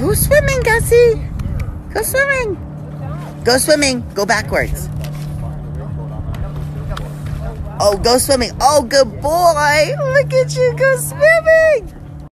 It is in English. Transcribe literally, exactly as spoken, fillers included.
Go swimming, Gussie. Go swimming. Go swimming. Go backwards. Oh, go swimming. Oh, good boy. Look at you. Go swimming.